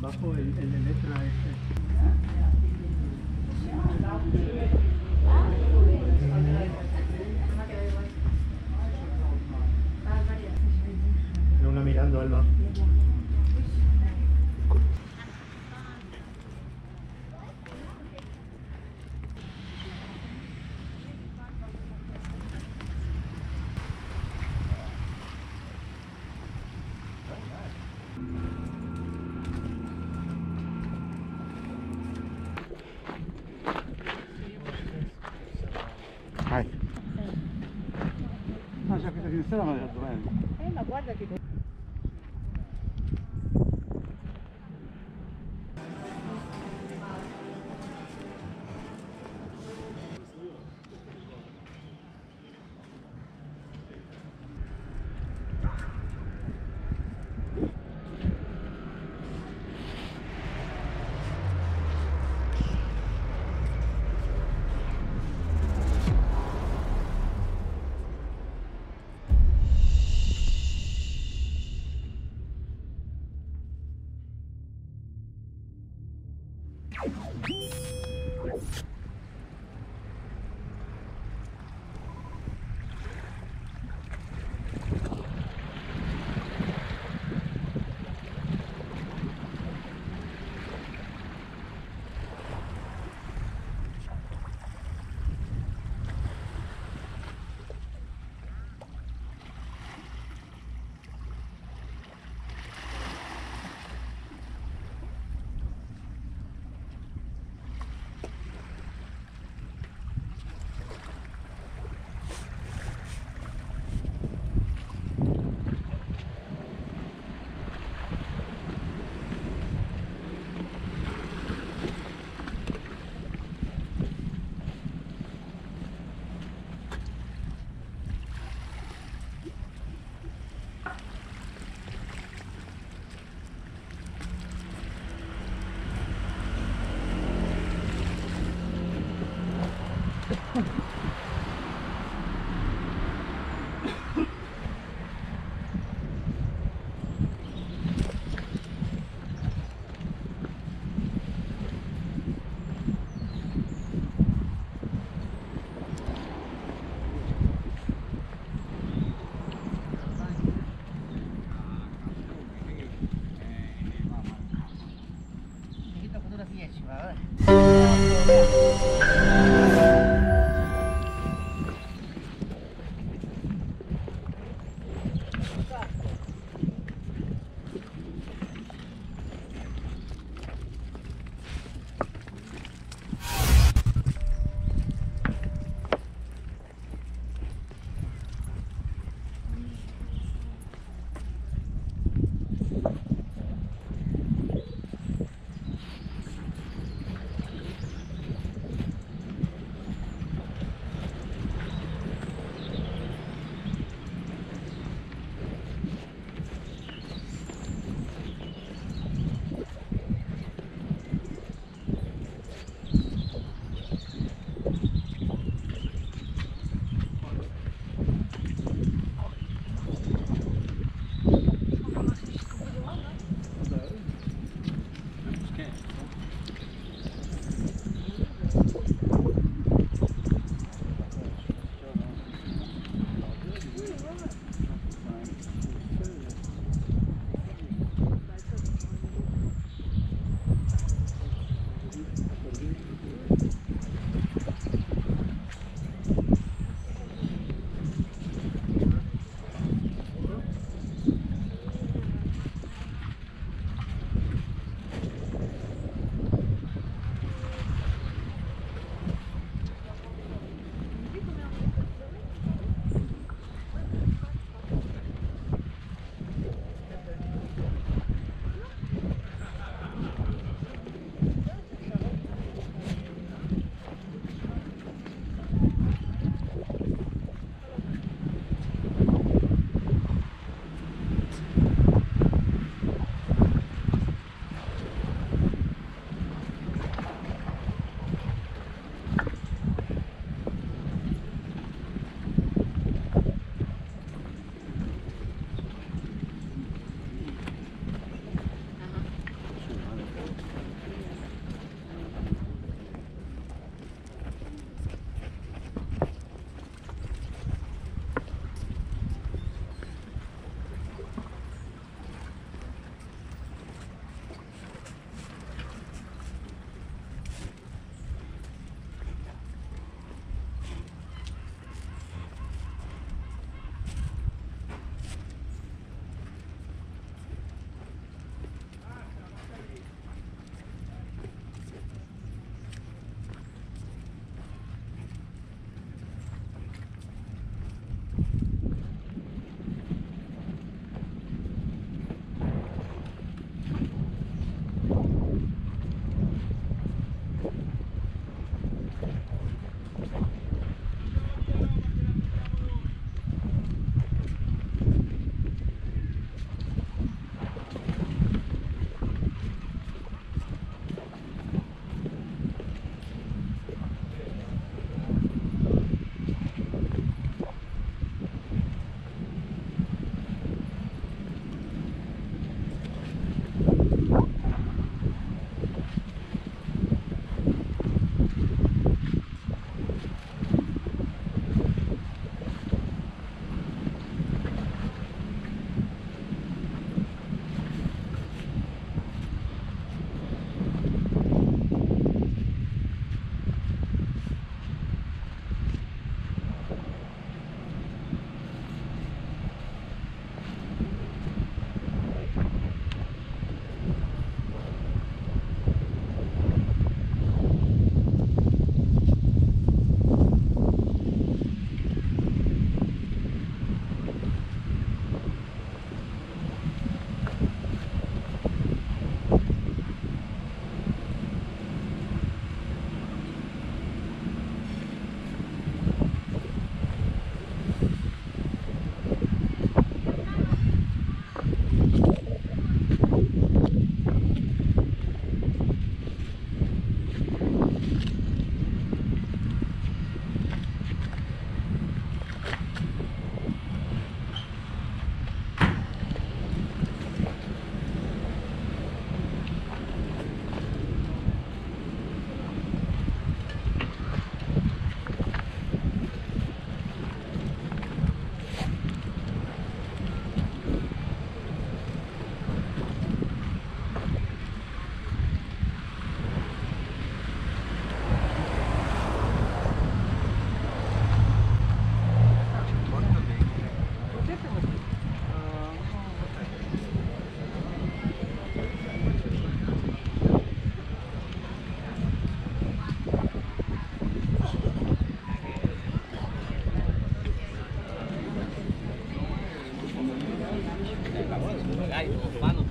Bajo el de letra F. No la mirando, Alba. Ah, c'è questa finestrella, ma della dov'è? Ma guarda che...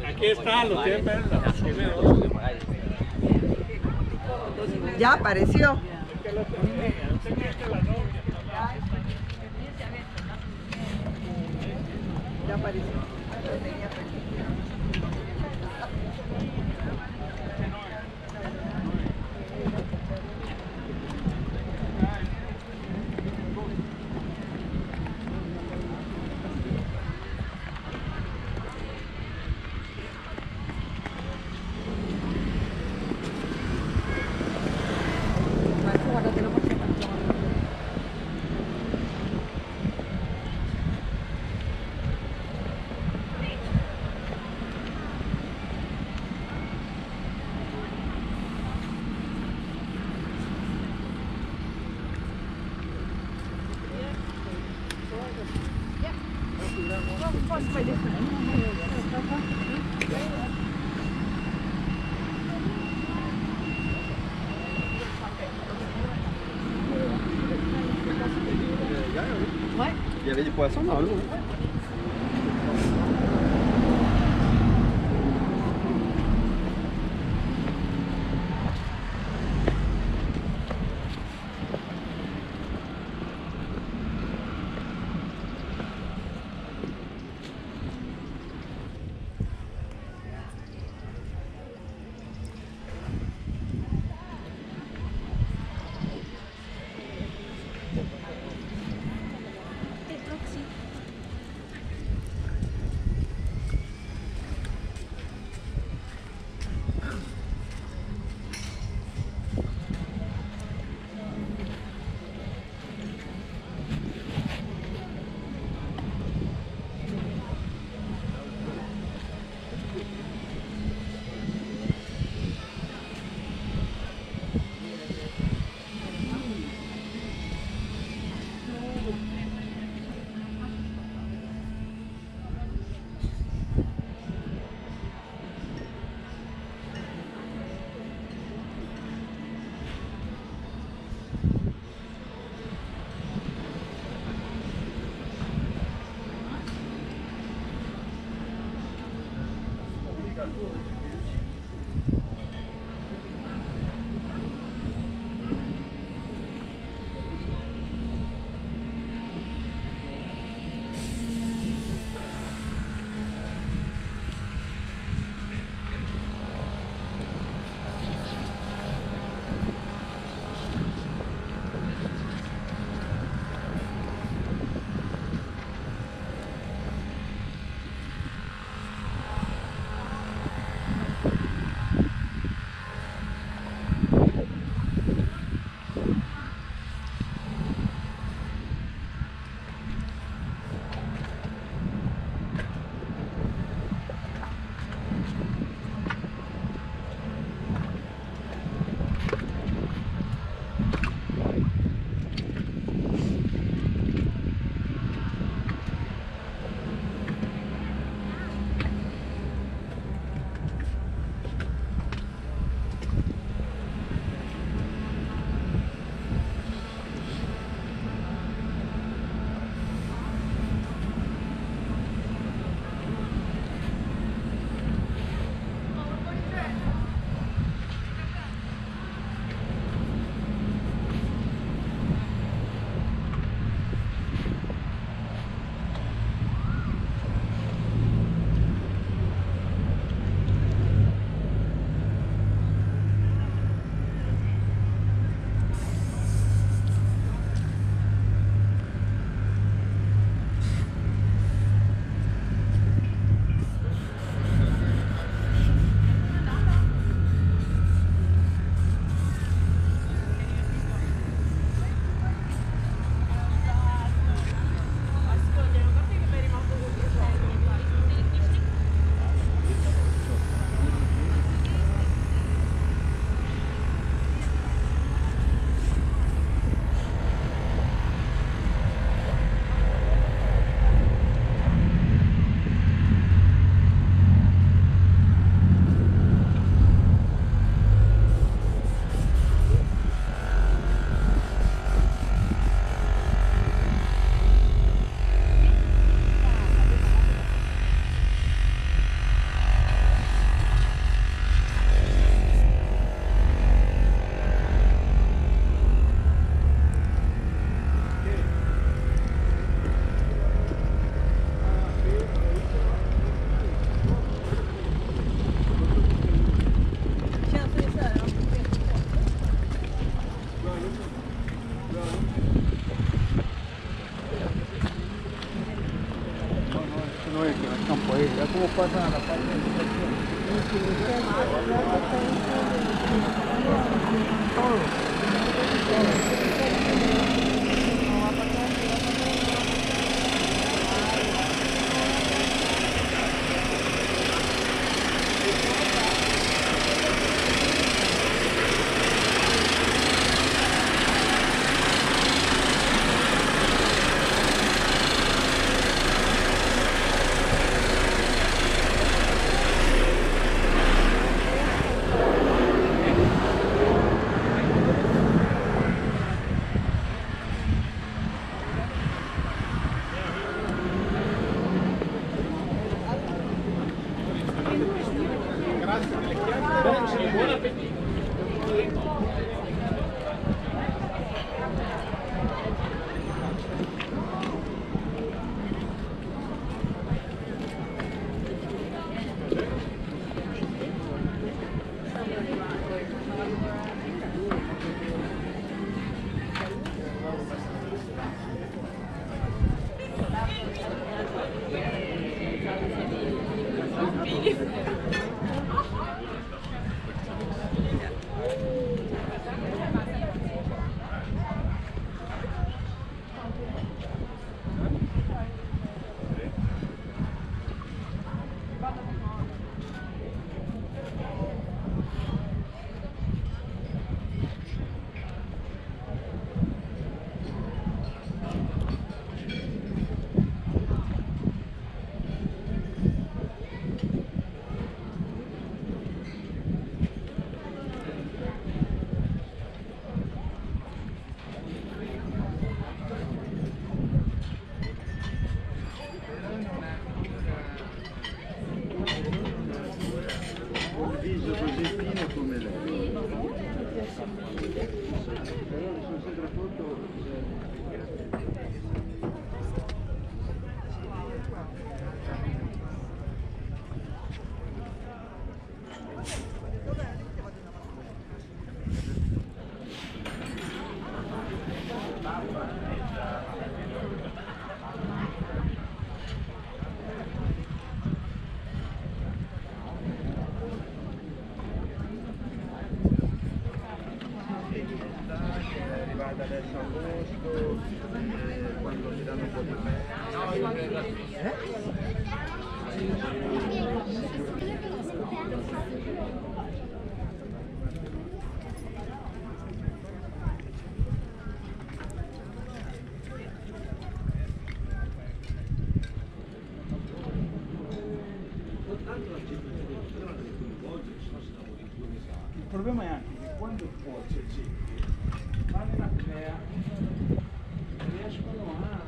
Aquí está, lo tienen verlo. Ya apareció. Ya apareció. Il y avait des poissons dans l'eau. No, eso no es el campo ahí. Ya como pasa a la parte de la estación. Il problema è anche che quando c'è gente che fanno una crea riescono a...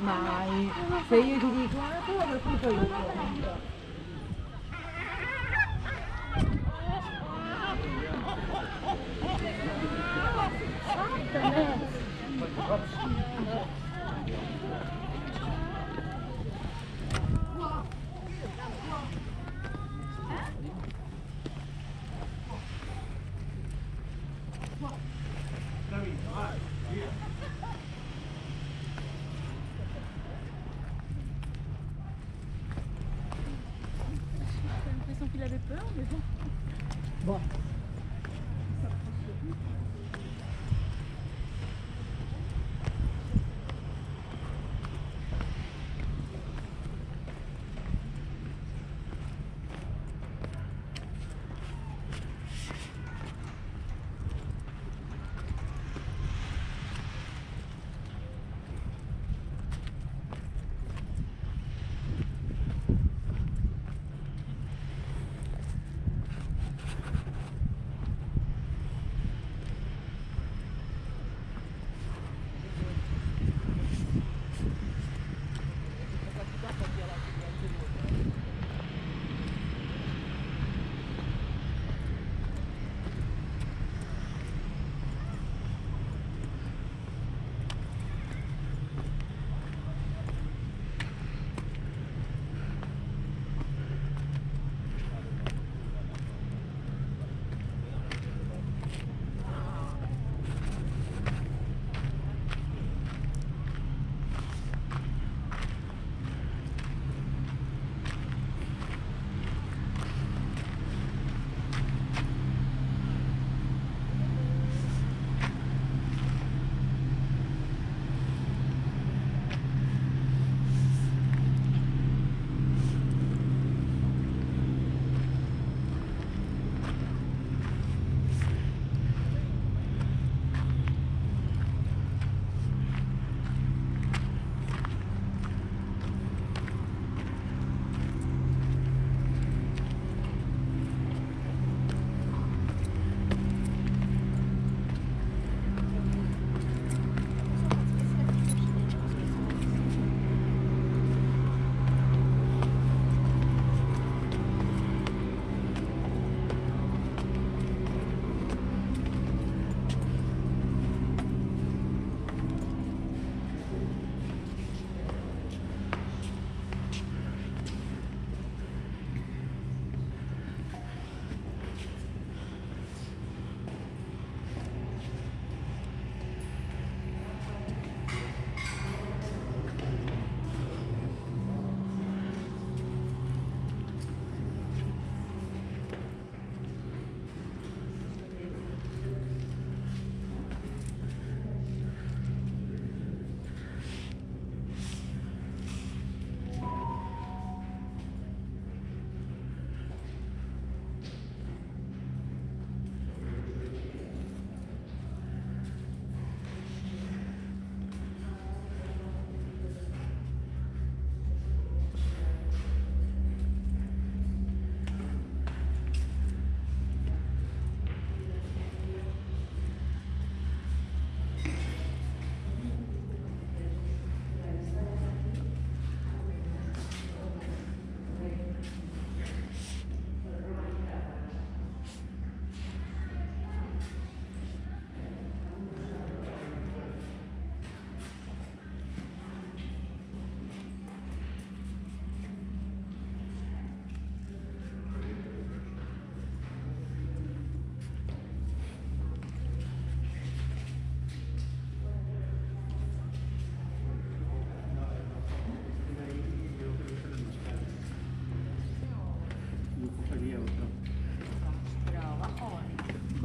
Mai, se io ti dico una tua, per cui poi lo prendo. Il avait peur, mais bon. Bon.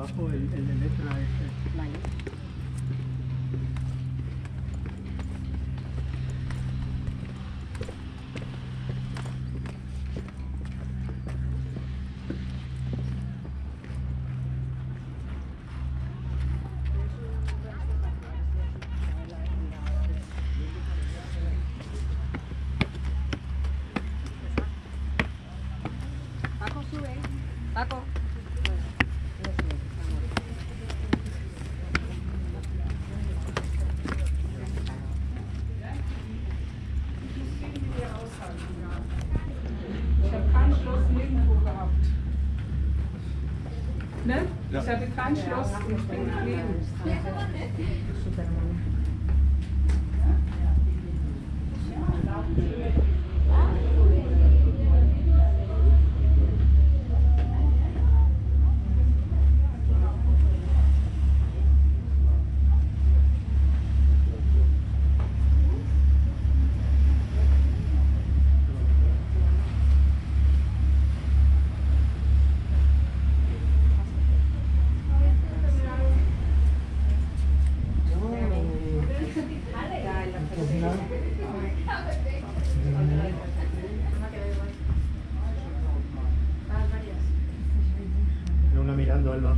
abajo el de letra F. Vale. Paco. Ich habe kein Schloss nirgendwo gehabt. Ne? Ja. Ich hatte kein Schloss und ich bin geblieben. Alma.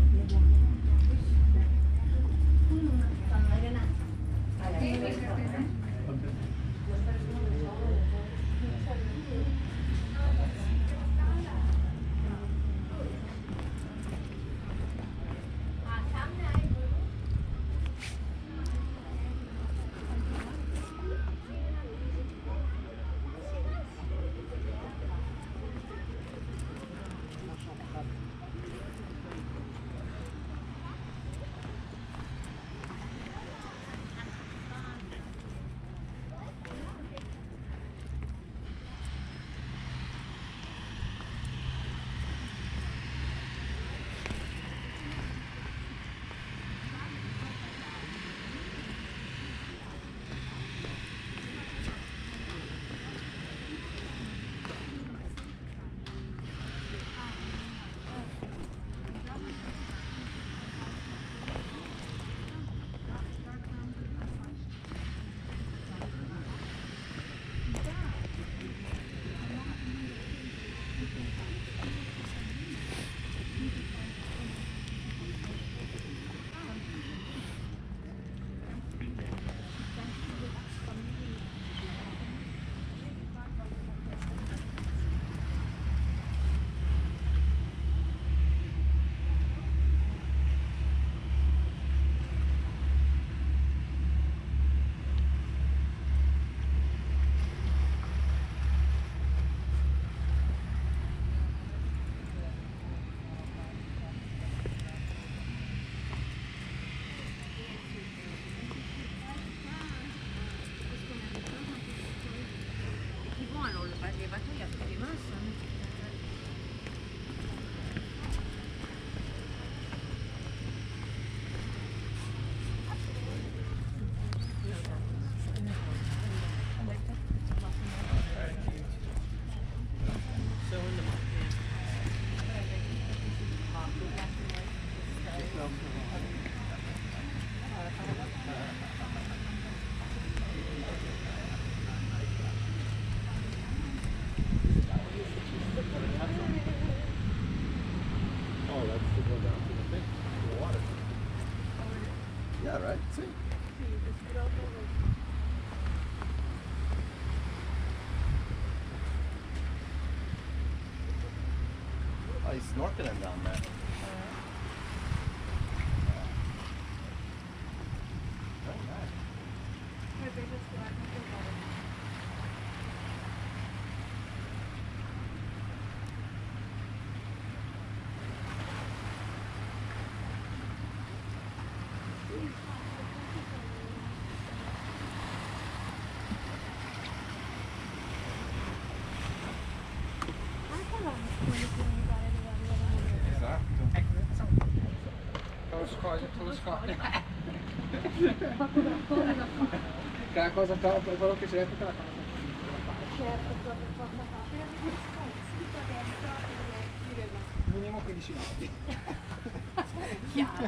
He's snorkeling down there. Che la cosa fa per quello che c'è, tutta la cosa. Certo, proprio poco fa. Minimo 15 minuti. chiaro.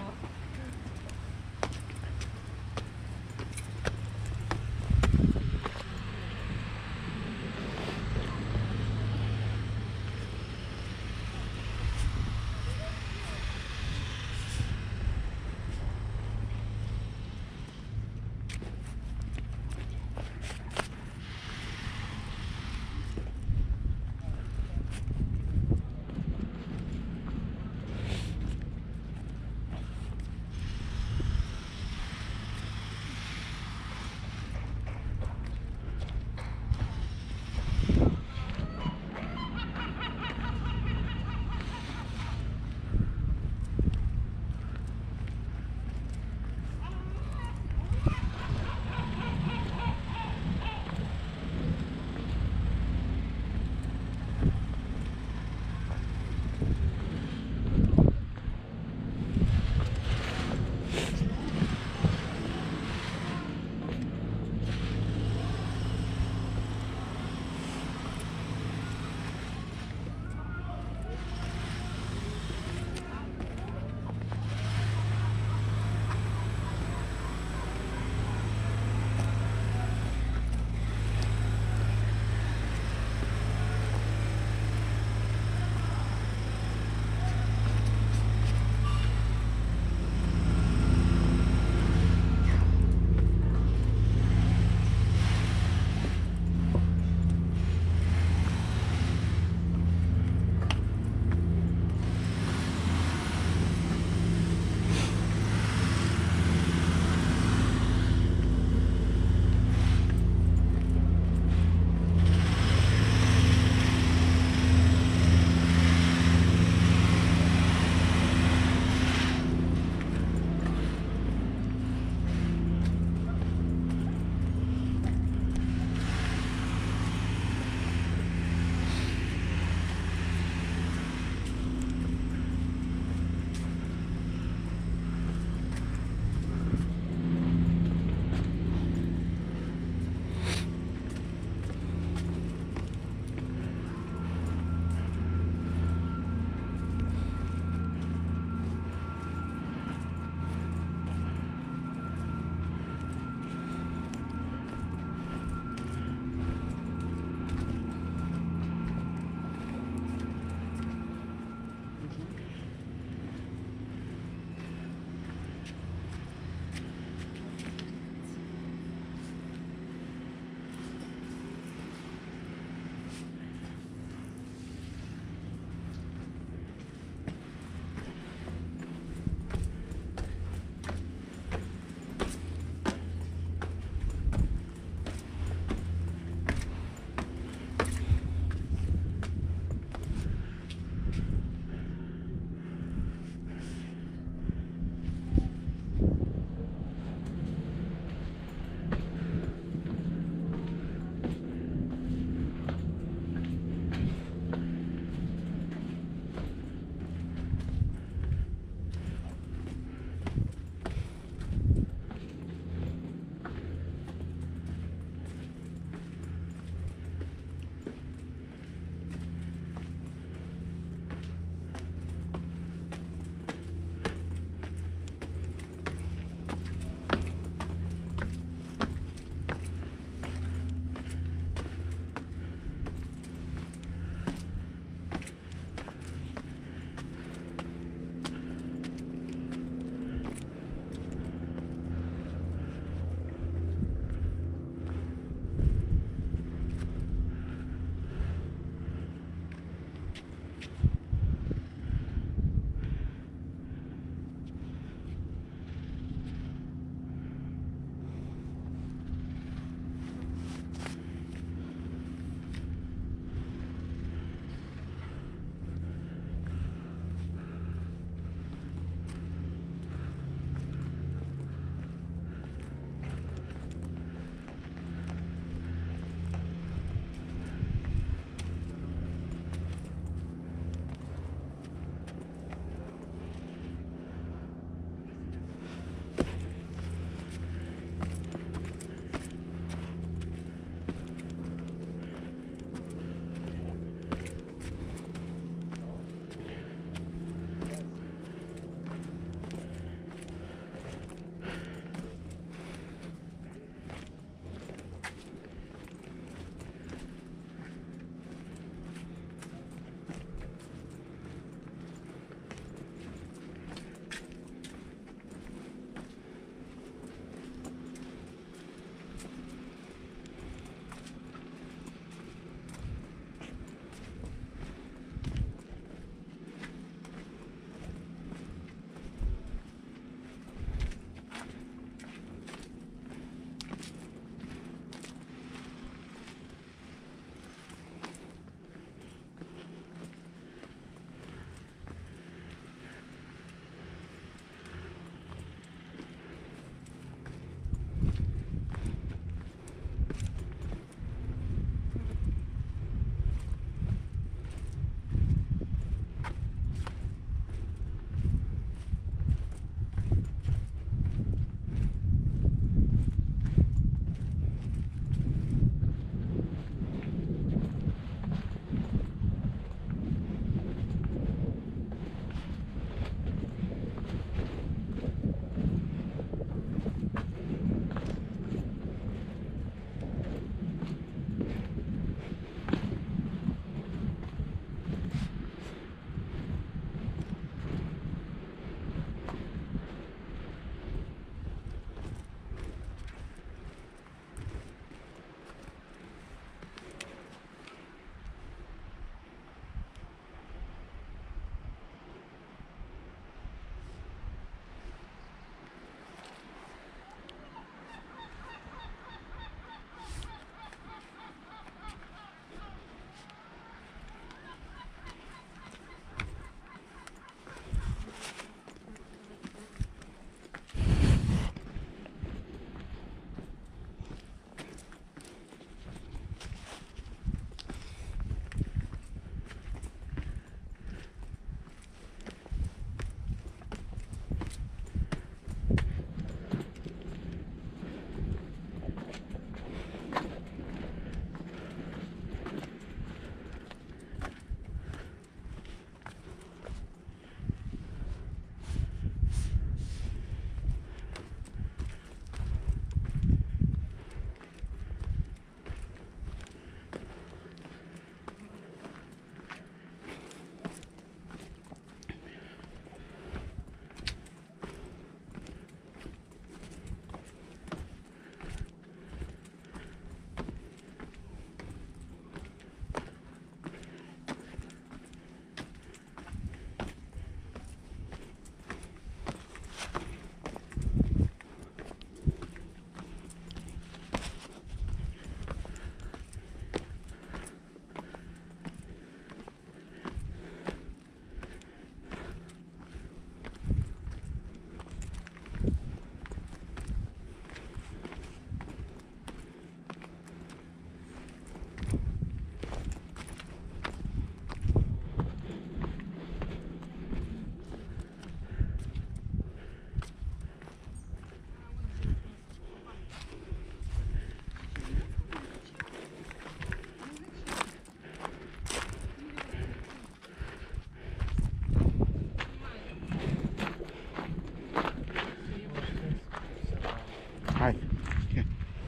Хай.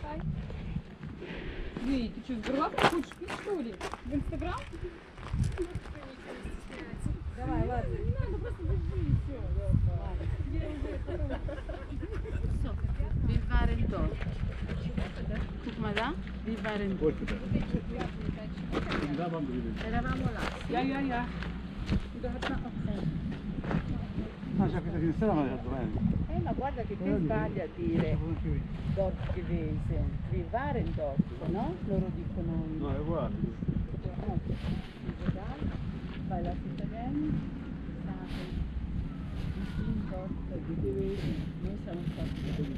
Хай. Эй, ты что, сбрала? Хочешь пить, что ли? В Инстаграм? Давай, ладно. Не надо, просто дожди, и все. Vivarendol. Tutmadan Vivarendol. Eravamo là. Ya ya ya. Ma c'è questa finestra ma deve dov'è? Ma guarda che ti sbaglia a dire Dorchivese. Vivarendol, no? Loro dicono. No, è uguale. Vai la cittadina. Noi siamo fatti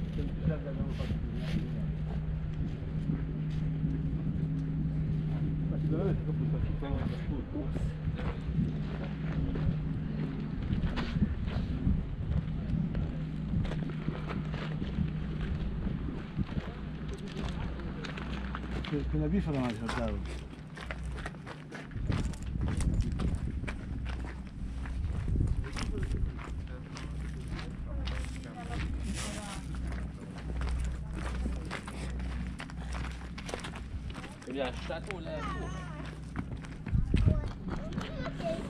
quella biffa non la saltavo. Il y a un château là.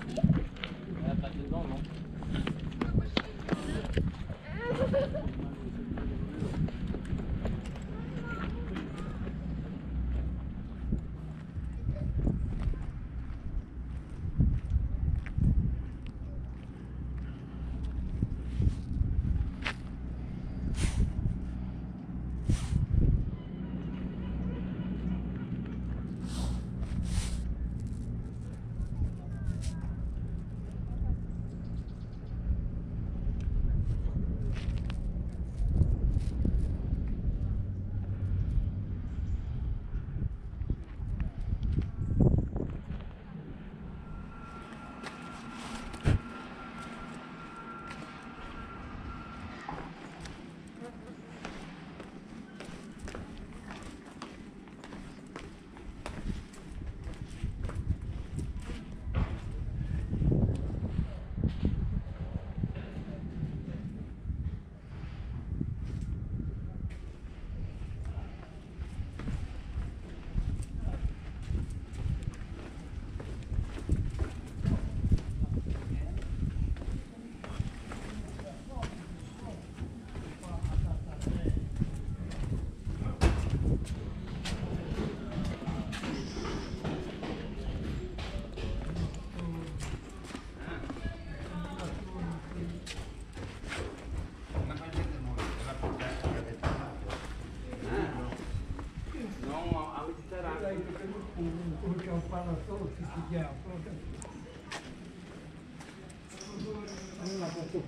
Il n'y a pas dedans, non?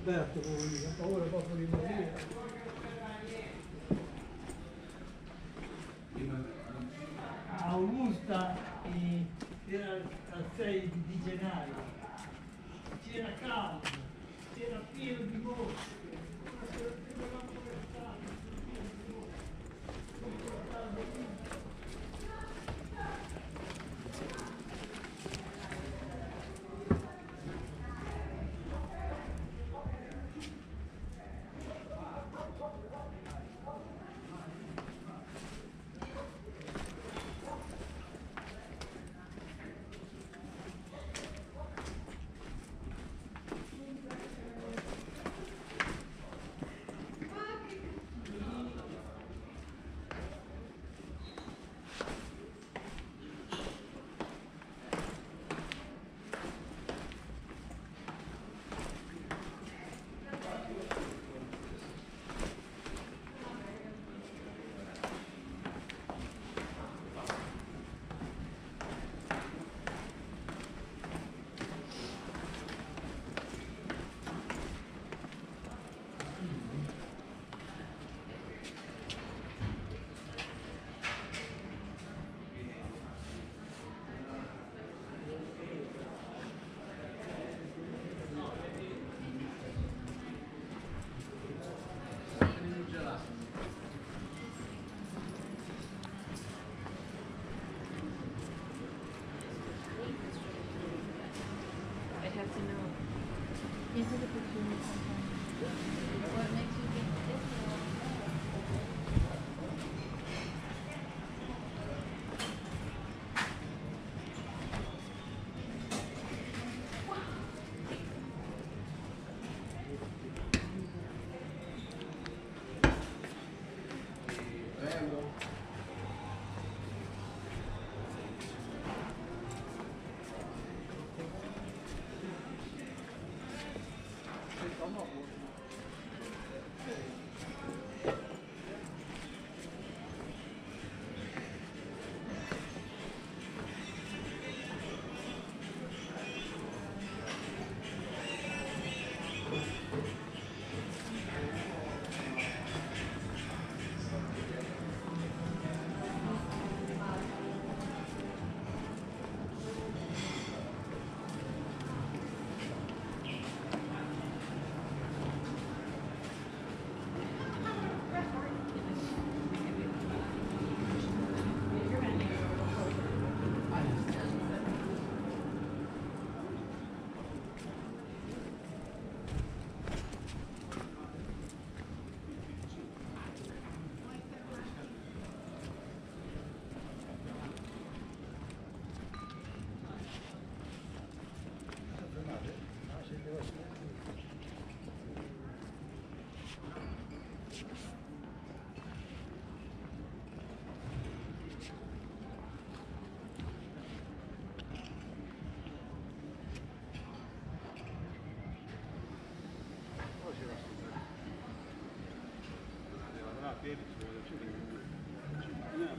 Aperto, ho paura proprio di morire. A Augusta era al 6 di gennaio, c'era caldo, c'era pieno di boschi.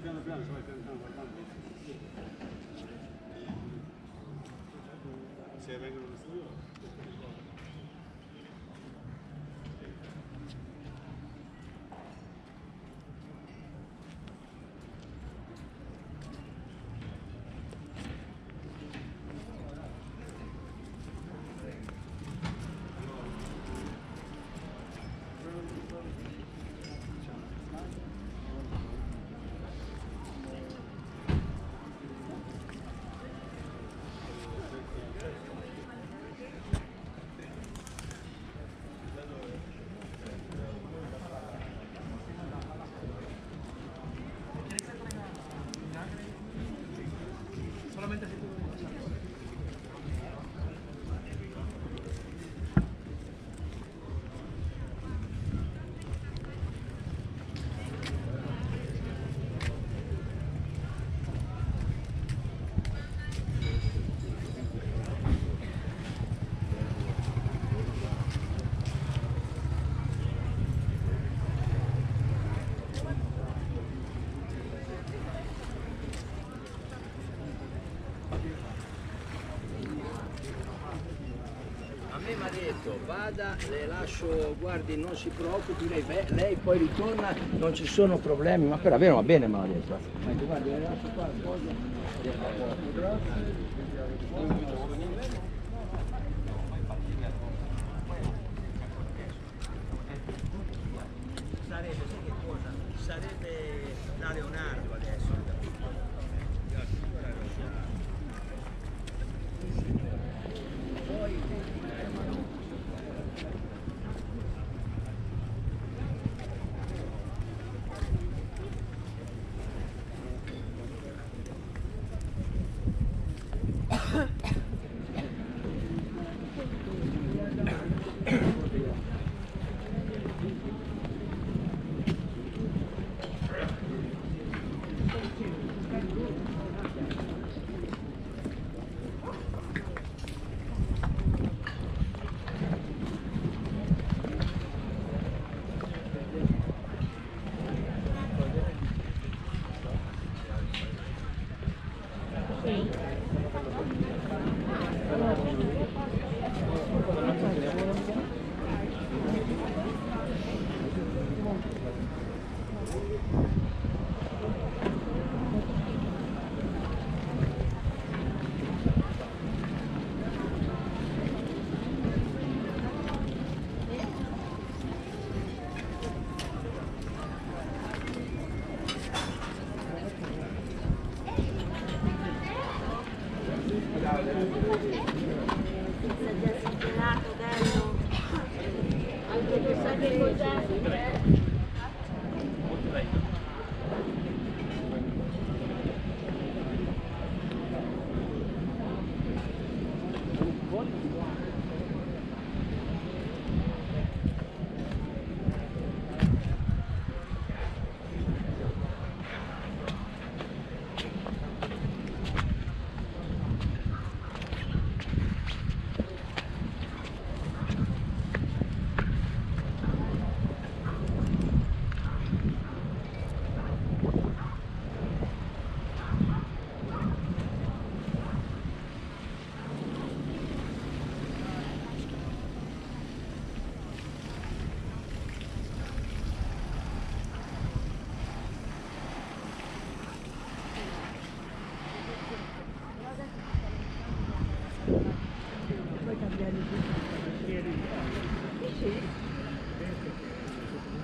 piano piano stai piantando, guardando. Se vengono lo studio. Vada, le lascio, guardi, non si preoccupi, lei poi ritorna, non ci sono problemi, ma per davvero va bene, me l'ha detto. Guardi, le lascio qua, grazie.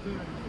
Thank you.